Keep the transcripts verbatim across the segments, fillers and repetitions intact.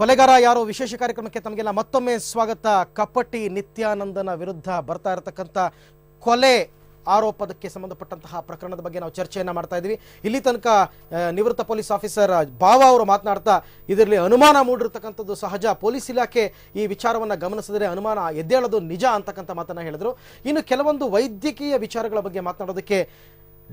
ಕೊಲೆಗಾರ ಯಾರೋ ವಿಶೇಷ ಕಾರ್ಯಕ್ರಮಕ್ಕೆ ತಮಗೆಲ್ಲ ಮತ್ತೊಮ್ಮೆ ಸ್ವಾಗತ. ಕಪಟಿ ನಿತ್ಯಾನಂದನ ವಿರುದ್ಧ ಬರ್ತಾ ಇರತಕ್ಕಂತ ಕೊಲೆ ಆರೋಪದಕ್ಕೆ ಸಂಬಂಧಪಟ್ಟಂತ ಪ್ರಕರಣದ ಬಗ್ಗೆ ನಾವು ಚರ್ಚೆಯನ್ನ ಮಾಡ್ತಾ ಇದೀವಿ. ಇಲ್ಲಿ ತನಕ ನಿವೃತ್ತ ಪೊಲೀಸ್ ಆಫೀಸರ್ ಭಾವ ಅವರು ಮಾತನಾಡ್ತಾ ಇದರಲ್ಲಿ ಅನುಮಾನ ಮೂಡಿರತಕ್ಕಂಥದ್ದು ಸಹಜ, ಪೊಲೀಸ್ ಇಲಾಖೆ ಈ ವಿಚಾರವನ್ನ ಗಮನಿಸಿದರೆ ಅನುಮಾನ ಎದ್ದೇಳೋದು ನಿಜ ಅಂತಕ್ಕಂಥ ಮಾತನ್ನ ಹೇಳಿದ್ರು. ಇನ್ನು ಕೆಲವೊಂದು ವೈದ್ಯಕೀಯ ವಿಚಾರಗಳ ಬಗ್ಗೆ ಮಾತನಾಡೋದಕ್ಕೆ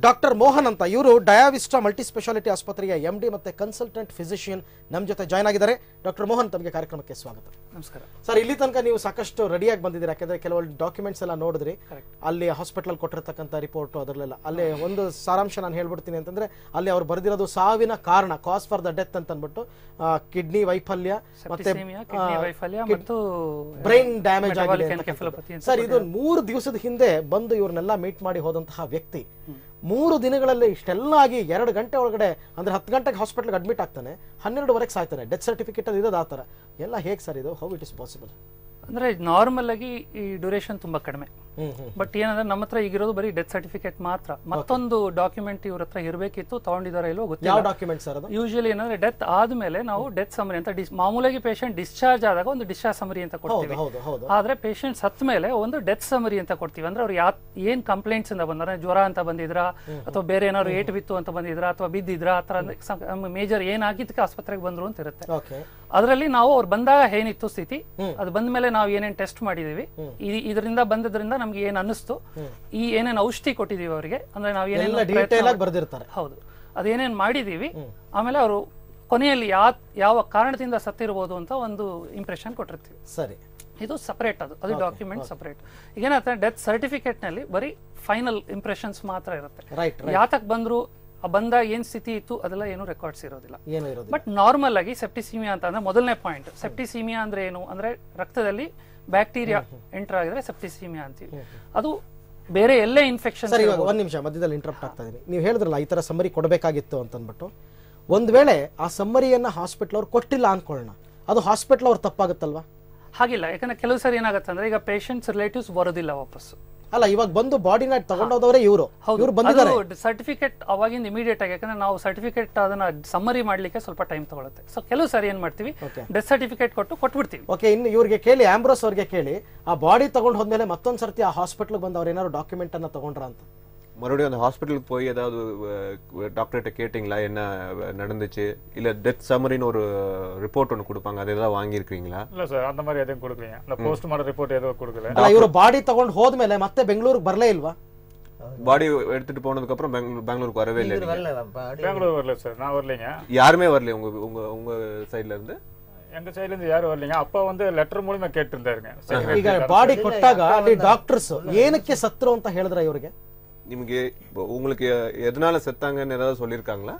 ಡಾಕ್ಟರ್ ಮೋಹನ್ ಅಂತ ಇವರು ಡಯಾವಿಸ್ಟಾ ಮಲ್ಟಿ ಸ್ಪೆಷಾಲಿಟಿ ಆಸ್ಪತ್ರೆಯ ಎಂ ಡಿ ಮತ್ತೆ ಕನ್ಸಲ್ಟೆಂಟ್ ಫಿಸಿಷಿಯನ್ ನಮ್ಮ ಜೊತೆ ಜಾಯ್ನ್ ಆಗಿದ್ದಾರೆ. ಡಾಕ್ಟರ್ ಮೋಹನ್, ತಮಗೆ ಕಾರ್ಯಕ್ರಮಕ್ಕೆ ಸ್ವಾಗತ. ನಮಸ್ಕಾರ ಸರ್. ಇಲ್ಲಿ ತನಕ ನೀವು ಸಾಕಷ್ಟು ರೆಡಿಯಾಗಿ ಬಂದಿದ್ದೀರಾ, ಯಾಕಂದ್ರೆ ಕೆಲವೊಂದು ಡಾಕ್ಯುಮೆಂಟ್ಸ್ ಎಲ್ಲ ನೋಡಿದ್ರಿ, ಅಲ್ಲಿ ಹಾಸ್ಪಿಟಲ್ ಕೊಟ್ಟಿರತಕ್ಕಂಥ ರಿಪೋರ್ಟು ಅದರಲ್ಲೆಲ್ಲ. ಅಲ್ಲಿ ಒಂದು ಸಾರಾಂಶ ನಾನು ಹೇಳ್ಬಿಡ್ತೀನಿ ಅಂತಂದ್ರೆ ಅಲ್ಲಿ ಅವ್ರು ಬರೆದಿರೋದು ಸಾವಿನ ಕಾರಣ, ಕಾಸ್ ಫಾರ್ ದ ಡೆತ್ ಅಂತ ಅಂದ್ಬಿಟ್ಟು ಕಿಡ್ನಿ ವೈಫಲ್ಯ ಮತ್ತೆ ಬ್ರೈನ್ ಡ್ಯಾಮೇಜ್ ಆಗಿದೆ ಸರ್. ಇದು ಮೂರು ದಿವಸದ ಹಿಂದೆ ಬಂದು ಇವ್ರನ್ನೆಲ್ಲ ಮೀಟ್ ಮಾಡಿ ಹೋದಂತಹ ವ್ಯಕ್ತಿ ಮೂರು ದಿನಗಳಲ್ಲಿ ಇಷ್ಟೆಲ್ಲ ಆಗಿ ಎರಡು ಗಂಟೆ ಒಳಗಡೆ, ಅಂದ್ರೆ ಹತ್ತು ಗಂಟೆಗೆ ಹಾಸ್ಪಿಟಲ್ಗೆ ಅಡ್ಮಿಟ್ ಆಗ್ತಾನೆ, ಹನ್ನೆರಡುವರೆಗೆ ಸಾಯ್ತಾನೆ, ಡೆತ್ ಸರ್ಟಿಫಿಕೇಟ್ ಅದು ಇರೋದು ಆ ಥರ ಎಲ್ಲ. ಹೇಗೆ ಸರ್ ಇದು, ಹೌ ಇಟ್ ಇಸ್ ಪಾಸಿಬಲ್? ಅಂದರೆ ನಾರ್ಮಲ್ ಆಗಿ ಈ ಡ್ಯೂರೇಷನ್ ತುಂಬ ಕಡಿಮೆ, ಬಟ್ ಏನಂದ್ರೆ ನಮ್ಮ ಹತ್ರ ಈಗಿರೋದು ಬರೀ ಡೆತ್ ಸರ್ಟಿಫಿಕೇಟ್ ಮಾತ್ರ. ಮತ್ತೊಂದು ಡಾಕ್ಯುಮೆಂಟ್ ಇವ್ರ ಹತ್ರ ಇರಬೇಕಿತ್ತು, ತಗೊಂಡಿದಾರ ಇಲ್ಲೋ ಗೊತ್ತಿಲ್ಲ. ಯೂಶುವಲಿ ಏನಂದ್ರೆ ಡೆತ್ ಆದ್ಮೇಲೆ ನಾವು ಡೆತ್ ಸಮರಿ ಅಂತ ಮಾಮೂಲಾಗಿ ಪೇಷಂಟ್ ಡಿಸ್ಚಾರ್ಜ್ ಆದಾಗ ಒಂದು ಡಿಸ್ಚಾರ್ಜ್ ಸಮರಿ ಅಂತ ಕೊಡ್ತೀವಿ, ಆದ್ರೆ ಪೇಷಂಟ್ಸ್ ಹತ್ ಮೇಲೆ ಒಂದು ಡೆತ್ ಸಮರಿ ಅಂತ ಕೊಡ್ತೀವಿ. ಅಂದ್ರೆ ಅವ್ರು ಯಾವ ಏನ್ ಕಂಪ್ಲೇಂಟ್ಸ್ ಇಂದ ಬಂದ್ರೆ, ಜ್ವರ ಅಂತ ಬಂದಿದ್ರ ಅಥವಾ ಬೇರೆ ಏನಾದ್ರು ಏಟ್ ಬಿತ್ತು ಅಂತ ಬಂದಿದ್ರ ಅಥವಾ ಬಿದ್ದಿದ್ರ ಆತರ ಮೇಜರ್ ಏನಾಗಿದ್ದಕ್ಕೆ ಆಸ್ಪತ್ರೆಗೆ ಬಂದ್ರು ಅಂತ ಇರುತ್ತೆ. ಅದರಲ್ಲಿ ನಾವು ಅವ್ರು ಬಂದಾಗ ಏನಿತ್ತು ಸ್ಥಿತಿ, ಅದು ಬಂದ್ಮೇಲೆ ನಾವು ಏನೇನ್ ಟೆಸ್ಟ್ ಮಾಡಿದೀವಿ, ಇದರಿಂದ ಬಂದದ್ರಿಂದ ನಮ್ಗೆ ಏನ್ ಅನ್ನಿಸ್ತು, ಈ ಏನೇನ್ ಔಷಧಿ ಕೊಟ್ಟಿದೀವಿ ಅವರಿಗೆ, ಅಂದ್ರೆ ನಾವು ಏನೇನು ಬರ್ದಿರ್ತಾರೆ ಹೌದು ಅದೇನೇನ್ ಮಾಡಿದೀವಿ, ಆಮೇಲೆ ಅವರು ಕೊನೆಯಲ್ಲಿ ಯಾವ ಯಾವ ಕಾರಣದಿಂದ ಸತ್ತಿರಬಹುದು ಅಂತ ಒಂದು ಇಂಪ್ರೆಷನ್ ಕೊಟ್ಟಿರ್ತೀವಿ. ಸರಿ, ಇದು ಸಪರೇಟ್, ಅದು ಅದು ಡಾಕ್ಯುಮೆಂಟ್ ಸಪರೇಟ್. ಈಗ ಏನಾಗ್ತದೆ, ಡೆತ್ ಸರ್ಟಿಫಿಕೇಟ್ ನಲ್ಲಿ ಬರೀ ಫೈನಲ್ ಇಂಪ್ರೆಷನ್ಸ್ ಮಾತ್ರ ಇರುತ್ತೆ. ಯಾತಕ್ ಬಂದ್ರು, ಬಂದಾಗ ಏನ್ ಸ್ಥಿತಿ ಇತ್ತು ಅದೆಲ್ಲ ಏನು ರೆಕಾರ್ಡ್ಸ್ ಇರೋದಿಲ್ಲ. ಬಟ್ ನಾರ್ಮಲ್ ಆಗಿ ಸೆಪ್ಟಿಸೀಮಿಯಾ ಅಂತ ಅಂದ್ರೆ ಮೊದಲನೇ ಪಾಯಿಂಟ್. ಸೆಪ್ಟಿಸೀಮಿಯಾ ಅಂದ್ರೆ ಏನು ಅಂದ್ರೆ ರಕ್ತದಲ್ಲಿ ಬ್ಯಾಕ್ಟೀರಿಯಾ ಎಂಟರ್ ಆಗಿದ್ರೆ ಸೆಪ್ಟಿಸೀಮಿಯಾ ಅಂತೀವಿ. ಅದು ಬೇರೆ ಎಲ್ಲೇ ಇನ್ಫೆಕ್ಷನ್. ಒಂದ್ ನಿಮಿಷ ಮಧ್ಯದಲ್ಲಿ ಇಂಟರಪ್ಟ್ ಆಗ್ತಾ ಇದೀನಿ. ನೀವು ಹೇಳಿದ್ರಲ್ಲ ಈ ತರ ಸಮ್ಮರಿ ಕೊಡಬೇಕಾಗಿತ್ತು ಅಂತ ಅಂದ್ಬಿಟ್ಟು, ಒಂದ್ ವೇಳೆ ಆ ಸಮ್ಮರಿಯನ್ನ ಹಾಸ್ಪಿಟಲ್ ಅವ್ರು ಕೊಟ್ಟಿಲ್ಲ ಅನ್ಕೊಳ್ಳೋಣ, ಅದು ಹಾಸ್ಪಿಟಲ್ ಅವ್ರ ತಪ್ಪಾಗತ್ತಲ್ವಾ? ಹಾಗಿಲ್ಲ, ಯಾಕಂದ್ರೆ ಕೆಲವು ಸರಿ ಏನಾಗುತ್ತೆ ಅಂದ್ರೆ ಈಗ ಪೇಷಂಟ್ಸ್ ರಿಲೇಟಿವ್ಸ್ ಬರೋದಿಲ್ಲ ವಾಪಸ್ಸು. ಅಲ್ಲ, ಇವಾಗ ಬಂದು ಬಾಡಿನ ತಗೊಂಡೋದವರೇ ಇವರು, ಇವರು ಬಂದಿದ್ದಾರೆ. ಸರ್ಟಿಫಿಕೇಟ್ ಅವಾಗಿಂದ ಇಮಿಡಿಯೇಟ್ ಆಗಿ, ಯಾಕಂದ್ರೆ ನಾವು ಸರ್ಟಿಫಿಕೇಟ್ ಅದನ್ನ ಸಮ್ಮರಿ ಮಾಡ್ಲಿಕ್ಕೆ ಸ್ವಲ್ಪ ಟೈಮ್ ತಗೊಳುತ್ತೆ. ಸೊ ಕೆಲವು ಸಾರಿ ಏನ್ ಮಾಡ್ತೀವಿ, ಡೆತ್ ಸರ್ಟಿಫಿಕೇಟ್ ಕೊಟ್ಟು ಕೊಟ್ಬಿಡ್ತೀವಿ. ಓಕೆ, ಇನ್ನು ಇವ್ರಿಗೆ ಕೇಳಿ, ಆಂಬ್ರೋಸ್ ಅವ್ರಿಗೆ ಕೇಳಿ, ಆ ಬಾಡಿ ತಗೊಂಡ್ ಹೋದ್ಮೇಲೆ ಮತ್ತೊಂದ್ಸರ್ತಿ ಆ ಹಾಸ್ಪಿಟಲ್ ಬಂದು ಅವ್ರ ಏನಾದ್ರು ಡಾಕ್ಯುಮೆಂಟ್ ಅನ್ನ ತಗೊಂಡ್ರ ಅಂತ மறுபடியும் அந்த ஹாஸ்பிட்டலுக்கு போய் ஏதாவது டாக்டர்கிட்ட கேட்டிங்களா என்ன நடந்துச்சு, இல்லை டெத் சம்மரின்னு ஒரு ரிப்போர்ட் ஒன்று கொடுப்பாங்க, அது ஏதாவது வாங்கியிருக்கீங்களா? இல்லை சார், அந்த மாதிரி எதுவும் கொடுக்கலையா? அந்த போஸ்ட்மார்டம் ரிப்போர்ட் எதுவும் கொடுக்கல. இவரு பாடி தகொண்டு ஹோதமேல ಮತ್ತೆ ಬೆಂಗಳೂರಿಗೆ ಬರಲೇ ಇಲ್ವಾ? பாடி எடுத்துட்டு போனதுக்கு அப்புறம் பெங்களூர் பெங்களூருக்கு வரவே இல்லை. பெங்களூர் வரல சார், நான் வரலங்க, யாருமே வரல. உங்க உங்க உங்க சைடுல இருந்து எங்க சைடுல இருந்து யாரும் வரலங்க. அப்பா வந்து லெட்டர் மூலமா கேட்டிருந்தாருங்க. ಈಗ ಬಾಡಿ ಕೊಟ್ಟಾಗ ಅಲ್ಲಿ ಡಾಕ್ಟರ್ಸ್ ಏನಕ್ಕೆ ಸತ್ರು ಅಂತ ಹೇಳಿದ್ರ ಇವರಿಗೆ? ನಿಮಗೆ உங்களுக்கு எதனால செத்தாங்கன்னு ஏதாவது சொல்லிருக்காங்களா?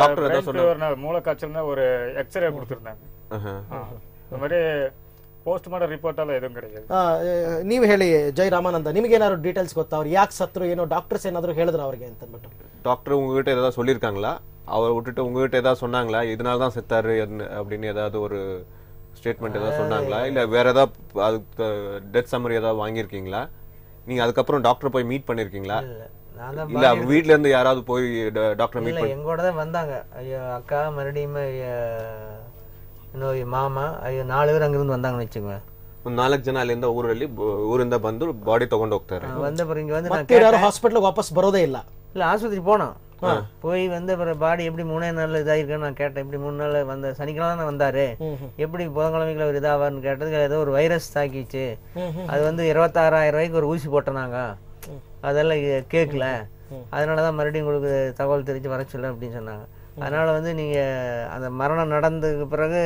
டாக்டர் ஏதாவது சொன்னாரு, மூளைக்காய்ச்சல்னா ஒரு எக்ஸ்ரே கொடுத்திருந்தாங்க. அந்த மாதிரி போஸ்ட்மார்டம் ರಿಪೋರ್ಟ್ ಅಲ್ಲ ಎದು கிடையாது. ನೀವು ಹೇಳಿ ಜೈರಾಮಾನಂದ, ನಿಮಗೆ ಏನಾದರೂ ಡೀಟೇಲ್ಸ್ ಗೊತ್ತಾ ಅವರು ಯಾಕೆ ಸತ್ರು, ಏನೋ ಡಾಕ್ಟರ್ಸ್ ಏನಾದರೂ ಹೇಳಿದ್ರು ಅವರಿಗೆ ಅಂತ ಅಂದ್ಬಿಟ್ಟು? ಡಾಕ್ಟರ್ உங்ககிட்ட ஏதாவது சொல்லிருக்காங்களா? அவரை விட்டுட்டு உங்ககிட்ட ஏதாவது சொன்னாங்களா இதனால தான் செத்தாரு அப்படின்னு ஏதாவது ஒரு ஸ்டேட்மென்ட் ஏதாவது சொன்னாங்களா? இல்ல வேற ஏதாவது அதுக்கு டெத் சம்மரி ஏதாவது வாங்கியிருக்கீங்களா? நீங்க அதுக்கப்புறம் டாக்டர் போய் மீட் பண்ணிருக்கீங்களா? இல்ல வீட்ல இருந்து யாராவது போய் டாக்டர் மீட் பண்ண? எங்கூட தான் வந்தாங்க அக்கா, மறுபடியும் இன்னொரு மாமா, நாலு பேர் அங்க இருந்து வந்தாங்கன்னு வெச்சுங்க. ನಾಲ್ಕು ಜನ ಅಲ್ಲಿಂದ ಊರಲ್ಲಿ ಊರಿಂದ ಬಂದು ಬಾಡಿ ತಗೊಂಡು ಹೋಗ್ತಾರೆ. ಬಂದ ಬರಿ இங்க வந்து ಮತ್ತೆ ಯಾರು ஹாஸ்பிடல் ವಾಪಸ್ ಬರೋದೇ ಇಲ್ಲ. இல்ல ஆஸ்பத்திரி போனோம், போய் வந்து பாடி எப்படி மூணே நாள் இதாயிருக்குன்னு நான் கேட்டேன். எப்படி மூணு நாள் வந்த சனிக்கிழமை தானே வந்தாரு, எப்படி புதன்கிழமைக்குள்ள ஒரு இதாவான்னு கேட்டதுக்கு ஏதோ ஒரு வைரஸ் தாக்கிச்சு, அது வந்து இருபத்தாறாயிரம் ரூபாய்க்கு ஒரு ஊசி போட்டோனாங்க, அதெல்லாம் கேட்கல, அதனாலதான் மறுபடியும் உங்களுக்கு தகவல் தெரிஞ்சு வர சொல்ல அப்படின்னு சொன்னாங்க. அதனால வந்து நீங்க அந்த மரணம் நடந்ததுக்கு பிறகு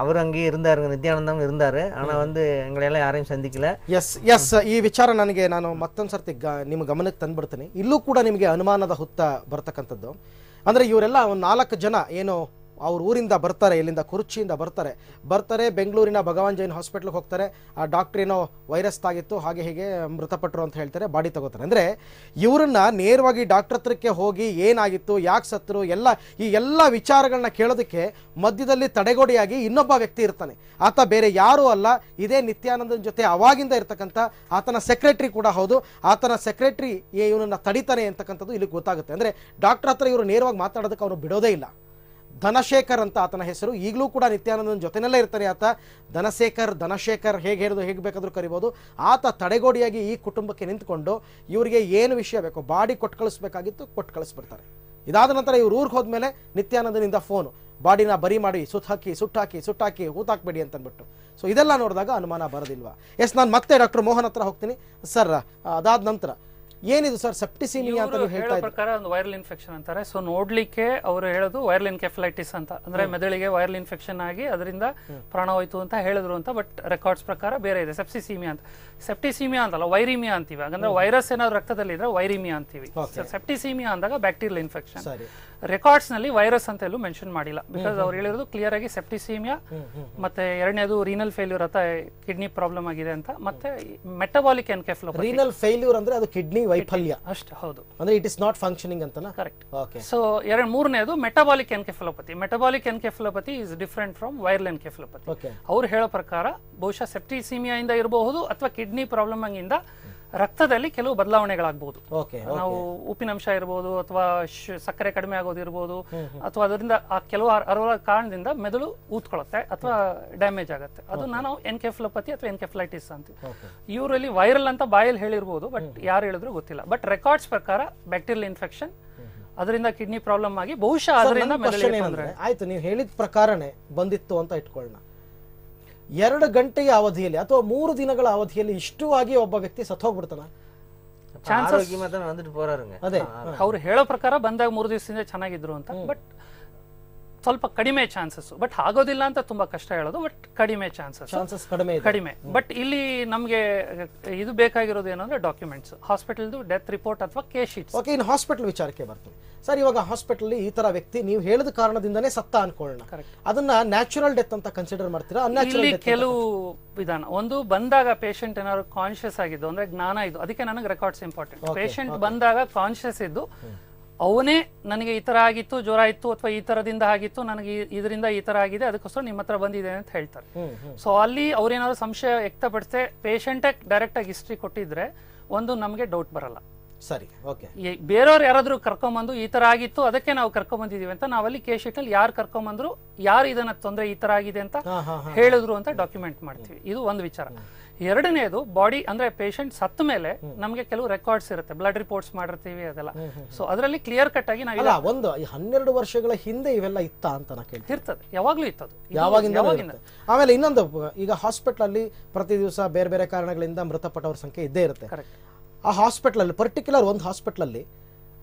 அவர் அங்கேயே இருந்தாருங்க, நித்யானந்தம் இருந்தாரு, ஆனா வந்து எங்களையெல்லாம் யாரையும் சந்திக்கல. எஸ் எಸ್ ಈ ವಿಚಾರ ನನಗೆ ನಾನು ಮತ್ತೊಂದು ಸರ್ತಿ ನಿಮ್ಮ ಗಮನಕ್ಕೆ ತಂದ್ಬಿಡ್ತೀನಿ. ಇಲ್ಲೂ ಕೂಡ ನಿಮಗೆ ಅನುಮಾನದ ಹುತ್ತ ಬರ್ತಕ್ಕಂಥದ್ದು ಅಂದ್ರೆ ಇವರೆಲ್ಲ ಒಂದು ನಾಲ್ಕು ಜನ ಏನು ಅವ್ರ ಊರಿಂದ ಬರ್ತಾರೆ, ಇಲ್ಲಿಂದ ಕುರ್ಚಿಯಿಂದ ಬರ್ತಾರೆ ಬರ್ತಾರೆ ಬೆಂಗಳೂರಿನ ಭಗವಾನ್ ಜೈನ್ ಹಾಸ್ಪಿಟ್ಲ್ಗೆ ಹೋಗ್ತಾರೆ, ಆ ಡಾಕ್ಟರ್ ಏನೋ ವೈರಸ್ ತಾಗಿತ್ತು ಹಾಗೆ ಹೀಗೆ ಮೃತಪಟ್ಟರು ಅಂತ ಹೇಳ್ತಾರೆ, ಬಾಡಿ ತಗೋತಾರೆ. ಅಂದರೆ ಇವರನ್ನ ನೇರವಾಗಿ ಡಾಕ್ಟರ್ ಹತ್ರಕ್ಕೆ ಹೋಗಿ ಏನಾಗಿತ್ತು, ಯಾಕೆ ಸತ್ರು, ಎಲ್ಲ ಈ ಎಲ್ಲ ವಿಚಾರಗಳನ್ನ ಕೇಳೋದಕ್ಕೆ ಮಧ್ಯದಲ್ಲಿ ತಡೆಗೋಡೆಯಾಗಿ ಇನ್ನೊಬ್ಬ ವ್ಯಕ್ತಿ ಇರ್ತಾನೆ. ಆತ ಬೇರೆ ಯಾರೂ ಅಲ್ಲ, ಇದೇ ನಿತ್ಯಾನಂದನ ಜೊತೆ ಅವಾಗಿಂದ ಇರ್ತಕ್ಕಂಥ ಆತನ ಸೆಕ್ರೆಟ್ರಿ ಕೂಡ ಹೌದು. ಆತನ ಸೆಕ್ರೆಟ್ರಿ ಇವನನ್ನು ತಡಿತಾನೆ ಅಂತಕ್ಕಂಥದ್ದು ಇಲ್ಲಿ ಗೊತ್ತಾಗುತ್ತೆ. ಅಂದರೆ ಡಾಕ್ಟರ್ ಹತ್ರ ಇವರು ನೇರವಾಗಿ ಮಾತಾಡೋದಕ್ಕೆ ಅವರು ಬಿಡೋದೇ ಇಲ್ಲ. ಧನಶೇಖರ್ ಅಂತ ಆತನ ಹೆಸರು. ಈಗಲೂ ಕೂಡ ನಿತ್ಯಾನಂದನ ಜೊತೆನಲ್ಲೇ ಇರ್ತಾರೆ ಆತ. ಧನಶೇಖರ್ ಧನಶೇಖರ್ ಹೇಗೆ ಹೇಳಿದ್ರು ಹೇಗೆ ಬೇಕಾದರೂ ಕರಿಬೋದು. ಆತ ತಡೆಗೋಡಿಯಾಗಿ ಈ ಕುಟುಂಬಕ್ಕೆ ನಿಂತ್ಕೊಂಡು ಇವರಿಗೆ ಏನು ವಿಷಯ ಬೇಕೋ ಬಾಡಿ ಕೊಟ್ಟು ಕಳಿಸ್ಬೇಕಾಗಿತ್ತು, ಕೊಟ್ಟು ಕಳಿಸ್ಬಿಡ್ತಾರೆ. ಇದಾದ ನಂತರ ಇವ್ರು ಊರಿಗೆ ಹೋದ್ಮೇಲೆ ನಿತ್ಯಾನಂದನಿಂದ ಫೋನು, ಬಾಡಿನ ಬರಿ ಮಾಡಿ ಸುತ್ತಾಕಿ ಸುಟ್ಟಾಕಿ ಸುಟ್ಟಾಕಿ ಹೂತಾಕ್ಬೇಡಿ ಅಂತನ್ಬಿಟ್ಟು. ಸೊ ಇದೆಲ್ಲ ನೋಡಿದಾಗ ಅನುಮಾನ ಬರೋದಿಲ್ವಾ? ಎಸ್, ನಾನು ಮತ್ತೆ ಡಾಕ್ಟರ್ ಮೋಹನ್ ಹತ್ರ ಹೋಗ್ತೀನಿ. ಸರ್, ಅದಾದ ನಂತರ ಏನಿದು ಸರ್ ಸೆಪ್ಟಿಸಿಮಿಯಾ ಅಂತ ಹೇಳ್ತಾ ಇದ್ದಾರೆ? ಒಂದು ವೈರಲ್ ಇನ್ಫೆಕ್ಷನ್ ಅಂತಾರೆ. ಸೊ ನೋಡ್ಲಿಕ್ಕೆ ಅವರು ಹೇಳೋದು ವೈರಲ್ ಎನ್ಕೆಫಲೈಟಿಸ್ ಅಂತ, ಅಂದ್ರೆ ಮೆದುಳಿಗೆ ವೈರಲ್ ಇನ್ಫೆಕ್ಷನ್ ಆಗಿ ಅದರಿಂದ ಪ್ರಾಣ ಹೋಯ್ತು ಅಂತ ಹೇಳಿದ್ರು ಅಂತ. ಬಟ್ ರೆಕಾರ್ಡ್ಸ್ ಪ್ರಕಾರ ಬೇರೆ ಇದೆ ಸೆಪ್ಟಿಸಿಮಿಯಾ ಅಂತ. ಸೆಪ್ಟಿಸಿಮಿಯಾ ಅಂತಲ್ಲ, ವೈರಿಮಿಯಾ ಅಂತೀವಿ. ಹಾಗಂದ್ರೆ ವೈರಸ್ ಏನಾದ್ರು ರಕ್ತದಲ್ಲಿ ಇದ್ರೆ ವೈರಿಮಿಯಾ ಅಂತೀವಿ. ಸೆಪ್ಟಿಸಿಮಿಯಾ ಅಂದಾಗ ಬ್ಯಾಕ್ಟೀರಿಯಲ್ ಇನ್ಫೆಕ್ಷನ್. ರೆಕಾರ್ಡ್ಸ್ ನಲ್ಲಿ ವೈರಸ್ ಅಂತ ಎಲ್ಲೂ ಮೆನ್ಷನ್ ಮಾಡಿಲ್ಲ. ಬಿಕಾಸ್ ಅವ್ರು ಹೇಳಿರೋದು ಕ್ಲಿಯರ್ ಆಗಿ ಸೆಪ್ಟಿಸಿಮಿಯಾ, ಮತ್ತೆ ಎರಡನೇದು ರೀನಲ್ ಫೇಲ್ಯೂರ್ ಅಥವಾ ಕಿಡ್ನಿ ಪ್ರಾಬ್ಲಮ್ ಆಗಿದೆ ಅಂತ, ಮತ್ತೆ ಮೆಟಬಾಲಿಕ್ ಎನ್ಕೆಫಲೋಪತಿ. ರೀನಲ್ ಫೇಲ್ಯೂರ್ ಅಂದ್ರೆ ಅದು ಕಿಡ್ನಿ ವೈಫಲ್ಯ ಅಷ್ಟೇ, ಹೌದು. ಅಂದ್ರೆ ಇಟ್ ಇಸ್ ನಾಟ್ ಫಂಕ್ಷನಿಂಗ್ ಅಂತನಾ? ಕರೆಕ್ಟ್. ಓಕೆ. ಸೊ ಎರಡು ಮೂರನೇದು metabolic encephalopathy. Metabolic encephalopathy is different from viral encephalopathy. ಅವ್ರು ಹೇಳೋ ಪ್ರಕಾರ ಬಹುಶಃ ಸೆಪ್ಟಿಸಿಮಿಯಾ ಇಂದ ಇರಬಹುದು, ಅಥವಾ ಕಿಡ್ನಿ ಪ್ರಾಬ್ಲಮ್ ಇಂದ ರಕ್ತದಲ್ಲಿ ಕೆಲವು ಬದಲಾವಣೆಗಳಾಗಬಹುದು. ನಾವು ಉಪ್ಪಿನಂಶ ಇರಬಹುದು, ಅಥವಾ ಸಕ್ಕರೆ ಕಡಿಮೆ ಆಗೋದಿರಬಹುದು, ಅಥವಾ ಅದರಿಂದ ಆ ಕೆಲವು ಅರವರ ಕಾರಣದಿಂದ ಮೆದುಳು ಊದ್ಕೊಳ್ಳುತ್ತೆ ಅಥವಾ ಡ್ಯಾಮೇಜ್ ಆಗುತ್ತೆ. ಅದನ್ನ ನಾವು ಎನ್ಕೆಫಲೋಪತಿ ಅಥವಾ ಎನ್ಕೆಫಲೈಟಿಸ್ ಅಂತೀವಿ. ಇವರಲ್ಲಿ ವೈರಲ್ ಅಂತ ಬಾಯಲ್ಲಿ ಹೇಳಿರ್ಬೋದು, ಬಟ್ ಯಾರು ಹೇಳಿದ್ರು ಗೊತ್ತಿಲ್ಲ. ಬಟ್ ರೆಕಾರ್ಡ್ಸ್ ಪ್ರಕಾರ ಬ್ಯಾಕ್ಟೀರಿಯಲ್ ಇನ್ಫೆಕ್ಷನ್, ಅದರಿಂದ ಕಿಡ್ನಿ ಪ್ರಾಬ್ಲಮ್ ಆಗಿ ಬಹುಶಃ ಅದರಿಂದ ಮೆದುಳಿಗೆ ತೊಂದರೆ ಆಯ್ತು. ನೀವು ಹೇಳಿದ ಪ್ರಕಾರನೇ ಬಂದಿತ್ತು ಅಂತ ಇಟ್ಕೊಳ್ಳೋಣ. ಎರಡು ಗಂಟೆಯ ಅವಧಿಯಲ್ಲಿ ಅಥವಾ ಮೂರು ದಿನಗಳ ಅವಧಿಯಲ್ಲಿ ಇಷ್ಟು ಆಗಿ ಒಬ್ಬ ವ್ಯಕ್ತಿ ಸತ್ತೋಗ್ಬಿಡ್ತಾನ? ಅದೇ ಅವ್ರು ಹೇಳೋ ಪ್ರಕಾರ ಬಂದಾಗ ಮೂರು ದಿವಸದಿಂದ ಚೆನ್ನಾಗಿದ್ರು ಅಂತ. ಬಟ್ ಸ್ವಲ್ಪ ಕಡಿಮೆ ಚಾನ್ಸಸ್, ಬಟ್ ಆಗೋದಿಲ್ಲ ಅಂತ ತುಂಬಾ ಕಷ್ಟ ಹೇಳೋದು. ಬಟ್ ಕಡಿಮೆ ಚಾನ್ಸಸ್ ಚಾನ್ಸಸ್ ಕಡಿಮೆ ಕಡಿಮೆ ಬಟ್ ಇಲ್ಲಿ ನಮಗೆ ಇದು ಬೇಕಾಗಿರೋದು ಏನಂದ್ರೆ ಡಾಕ್ಯುಮೆಂಟ್ಸ್, ಹಾಸ್ಪಿಟಲ್ದು ಡೆತ್ ರಿಪೋರ್ಟ್ ಅಥವಾ ಕೇಸ್ ಶೀಟ್ಸ್. ಓಕೆ, ಇನ್ನು ಹಾಸ್ಪಿಟಲ್ ವಿಚಾರಕ್ಕೆ ಬರ್ತೀವಿ ಸರ್. ಇವಾಗ ಹಾಸ್ಪಿಟಲ್ ಈ ತರ ವ್ಯಕ್ತಿ ನೀವು ಹೇಳಿದ ಕಾರಣದಿಂದನೇ ಸತ್ತ ಅನ್ಕೊಳ್ಳೋಣ, ಅದನ್ನ ನ್ಯಾಚುರಲ್ ಡೆತ್ ಅಂತ ಕನ್ಸಿಡರ್ ಮಾಡ್ತೀರಾ? ಇಲ್ಲಿ ಕೆಲವು ವಿಧಾನ, ಒಂದು ಬಂದಾಗ ಪೇಷಂಟ್ ಏನಾದ್ರು ಕಾನ್ಶಿಯಸ್ ಆಗಿದ್ದು ಅಂದ್ರೆ ಜ್ಞಾನ ಇದು, ಅದಕ್ಕೆ ನನಗೆ ರೆಕಾರ್ಡ್ಸ್ ಇಂಪಾರ್ಟೆಂಟ್. ಪೇಷಂಟ್ ಬಂದಾಗ ಕಾನ್ಶಿಯಸ್ ಇದ್ದು ಅವನೇ ನನಗೆ ಈ ತರ ಆಗಿತ್ತು, ಜ್ವರ ಇತ್ತು, ಅಥವಾ ಈ ತರದಿಂದ ಆಗಿತ್ತು, ನನಗೆ ಇದರಿಂದ ಈ ತರ ಆಗಿದೆ, ಅದಕ್ಕೋಸ್ಕರ ನಿಮ್ಮ ಹತ್ರ ಬಂದಿದೆ ಅಂತ ಹೇಳ್ತಾರೆ. ಸೊ ಅಲ್ಲಿ ಅವ್ರೇನಾದ್ರು ಸಂಶಯ ವ್ಯಕ್ತಪಡಿಸೆ ಪೇಷಂಟ್ ಡೈರೆಕ್ಟ್ ಆಗಿ ಹಿಸ್ಟ್ರಿ ಕೊಟ್ಟಿದ್ರೆ ಒಂದು ನಮಗೆ ಡೌಟ್ ಬರಲ್ಲ. ಸರಿ, ಓಕೆ. ಬೇರೆಯವ್ರು ಯಾರಾದ್ರೂ ಕರ್ಕೊಂಬಂದು ಈ ತರ ಆಗಿತ್ತು, ಅದಕ್ಕೆ ನಾವು ಕರ್ಕೊಂಬಂದಿದೀವಿ ಅಂತ ನಾವಲ್ಲಿ ಕೇಸ್ ಶೀಟ್ ಅಲ್ಲಿ ಯಾರು ಕರ್ಕೊಂಬಂದ್ರು, ಯಾರು ಇದನ್ನ ತೊಂದರೆ ಈ ತರ ಆಗಿದೆ ಅಂತ ಹೇಳಿದ್ರು ಅಂತ ಡಾಕ್ಯುಮೆಂಟ್ ಮಾಡ್ತೀವಿ. ಇದು ಒಂದು ವಿಚಾರ. ಎರಡನೇದು ಬಾಡಿ ಅಂದ್ರೆ ಪೇಷಂಟ್ ಸತ್ತ ಮೇಲೆ ನಮಗೆ ಕೆಲವು ರೆಕಾರ್ಡ್ಸ್ ಇರುತ್ತೆ, ಬ್ಲಡ್ ರಿಪೋರ್ಟ್ಸ್ ಮಾಡಿರ್ತೀವಿ ಅದೆಲ್ಲ. ಸೊ ಅದರಲ್ಲಿ ಕ್ಲಿಯರ್ ಕಟ್ ಆಗಿ ನಾವು ಒಂದು ಹನ್ನೆರಡು ವರ್ಷಗಳ ಹಿಂದೆ ಇವೆಲ್ಲ ಇತ್ತ ಅಂತ ಇರ್ತದೆ, ಯಾವಾಗ್ಲೂ ಇತ್ತು. ಆಮೇಲೆ ಇನ್ನೊಂದು, ಈಗ ಹಾಸ್ಪಿಟಲ್ ಅಲ್ಲಿ ಪ್ರತಿ ದಿವಸ ಬೇರೆ ಬೇರೆ ಕಾರಣಗಳಿಂದ ಮೃತಪಟ್ಟವ್ರ ಸಂಖ್ಯೆ ಇದ್ದೇ ಇರುತ್ತೆ. ಆ ಹಾಸ್ಪಿಟಲ್ ಅಲ್ಲಿ ಪರ್ಟಿಕ್ಯುಲರ್ ಒಂದು ಹಾಸ್ಪಿಟಲ್ ಅಲ್ಲಿ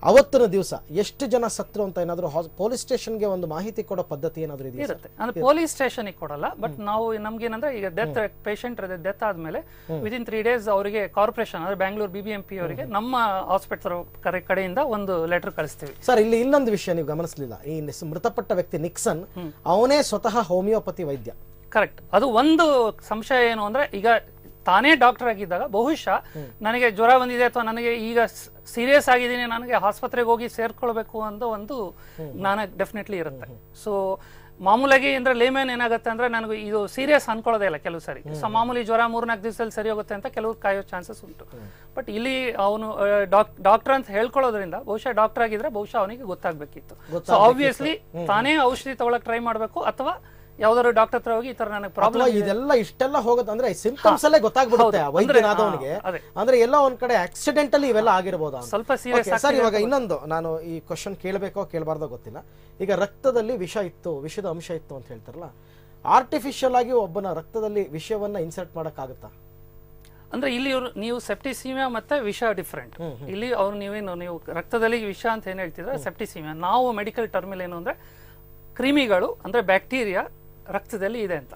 ಅವತ್ತಿನ ದಿವಸ ಎಷ್ಟು ಜನ ಸತ್ರು ಅಂತ ಏನಾದ್ರು ಪೊಲೀಸ್ ಸ್ಟೇಷನ್ಗೆ ಒಂದು ಮಾಹಿತಿ ಕೊಡೋ ಪದ್ಧತಿ ಏನಾದ್ರು ಇದೆಯಾ? ಇರುತ್ತೆ. ಅಂದ್ರೆ ಪೊಲೀಸ್ ಸ್ಟೇಷನ್ ಕೊಡಲ್ಲ, ಬಟ್ ನಾವು ನಮ್ಗೆ ಏನಂದ್ರೆ ಈಗ ಡೆತ್ ಪೇಷಂಟ್ ಡೆತ್ ಆದ್ಮೇಲೆ ವಿದಿನ್ ತ್ರೀ ಡೇಸ್ ಅವರಿಗೆ ಕಾರ್ಪೊರೇಷನ್ ಅಂದ್ರೆ Bangalore B B M P ಅವರಿಗೆ ನಮ್ಮ ಹಾಸ್ಪಿಟಲ್ ಕಡೆಯಿಂದ ಒಂದು ಲೆಟರ್ ಕಳಿಸ್ತೀವಿ. ಸರ್, ಇಲ್ಲಿ ಇನ್ನೊಂದು ವಿಷಯ ನೀವು ಗಮನಿಸಲಿಲ್ಲ. ಈ ಮೃತಪಟ್ಟ ವ್ಯಕ್ತಿ ನಿಕ್ಸನ್, ಅವನೇ ಸ್ವತಃ ಹೋಮಿಯೋಪತಿ ವೈದ್ಯ. ಕರೆಕ್ಟ್. ಅದು ಒಂದು ಸಂಶಯ ಏನು ಅಂದ್ರೆ, ಈಗ ತಾನೇ ಡಾಕ್ಟರ್ ಆಗಿದ್ದಾಗ ಬಹುಶಃ ನನಗೆ ಜ್ವರ ಬಂದಿದೆ ಅಥವಾ ನನಗೆ ಈಗ ಸೀರಿಯಸ್ ಆಗಿದ್ದೀನಿ, ನನಗೆ ಆಸ್ಪತ್ರೆಗೆ ಹೋಗಿ ಸೇರ್ಕೊಳ್ಬೇಕು ಅಂತ ಒಂದು ಜ್ಞಾನ ಡೆಫಿನೆಟ್ಲಿ ಇರುತ್ತೆ. ಸೊ ಮಾಮೂಲಾಗಿ ಅಂದ್ರೆ ಲೇಮನ್ ಏನಾಗುತ್ತೆ ಅಂದ್ರೆ ನನಗೆ ಇದು ಸೀರಿಯಸ್ ಅನ್ಕೊಳ್ಳೋದೇ ಇಲ್ಲ ಕೆಲವು ಸಾರಿ. ಸೊ ಮಾಮೂಲಿ ಜ್ವರ ಮೂರ್ನಾಲ್ಕು ದಿವಸದಲ್ಲಿ ಸರಿ ಹೋಗುತ್ತೆ ಅಂತ ಕೆಲವ್ರು ಕಾಯೋ ಚಾನ್ಸಸ್ ಉಂಟು. ಬಟ್ ಇಲ್ಲಿ ಅವನು ಡಾಕ್ ಡಾಕ್ಟರ್ ಅಂತ ಹೇಳ್ಕೊಳ್ಳೋದ್ರಿಂದ ಬಹುಶಃ ಡಾಕ್ಟರ್ ಆಗಿದ್ರೆ ಬಹುಶಃ ಅವನಿಗೆ ಗೊತ್ತಾಗ್ಬೇಕಿತ್ತು. ಸೊ ಆಬ್ವಿಯಸ್ಲಿ ತಾನೇ ಔಷಧಿ ತಗೊಳಕ್ ಟ್ರೈ ಮಾಡ್ಬೇಕು, ಅಥವಾ ಯಾವ್ದಾದ್ರು ಡಾಕ್ಟರ್ ಹತ್ರ ಹೋಗಿ ಈ ತರ ನನಗೆ ಪ್ರಾಬ್ಲಮ್ ಇದೆಲ್ಲ ಇಷ್ಟೆಲ್ಲ ಹೋಗೋದಂದ್ರೆ ಸಿಂಪ್ಟಮ್ಸ್ ಅಲ್ಲೇ ಗೊತ್ತಾಗ್ಬಿಡುತ್ತೆ ವೈದ್ಯನಾದವನಿಗೆ. ಅಂದ್ರೆ ಎಲ್ಲ ಒಂದ್ ಕಡೆ ಆಕ್ಸಿಡೆಂಟಲಿ ಇವೆಲ್ಲ ಆಗಿರಬಹುದು, ಸ್ವಲ್ಪ ಸೀರಿಯಸ್. ಸರ್, ಇವಾಗ ಇನ್ನೊಂದು, ನಾನು ಈ ಕ್ವಶನ್ ಕೇಳಬೇಕೋ ಕೇಳಬಾರ್ದೋ ಗೊತ್ತಿಲ್ಲ. ಈಗ ರಕ್ತದಲ್ಲಿ ವಿಷ ಇತ್ತು, ವಿಷದ ಅಂಶ ಇತ್ತು ಅಂತ ಹೇಳ್ತಾರಲ್ಲ, ಆರ್ಟಿಫಿಷಿಯಲ್ ಆಗಿ ಒಬ್ಬನ ರಕ್ತದಲ್ಲಿ ವಿಷವನ್ನ ಇನ್ಸರ್ಟ್ ಮಾಡಕ್ಕಾಗುತ್ತಾ? ಅಂದ್ರೆ ಇಲ್ಲಿ ಇವರು ನೀವು ಸೆಪ್ಟಿಸಿಮಿಯಾ ಮತ್ತೆ ವಿಷ ಡಿಫ್ರೆಂಟ್. ಇಲ್ಲಿ ಅವ್ರು ನೀವೇನು ನೀವು ರಕ್ತದಲ್ಲಿ ವಿಷ ಅಂತ ಏನ್ ಹೇಳ್ತಿದ್ರೆ ಸೆಪ್ಟಿಸಿಮಿಯಾ, ನಾವು ಮೆಡಿಕಲ್ ಟರ್ಮಲ್ ಏನು ಅಂದ್ರೆ ಕ್ರಿಮಿಗಳು ಅಂದ್ರೆ ಬ್ಯಾಕ್ಟೀರಿಯಾ ರಕ್ತದಲ್ಲಿ ಇದೆ ಅಂತ.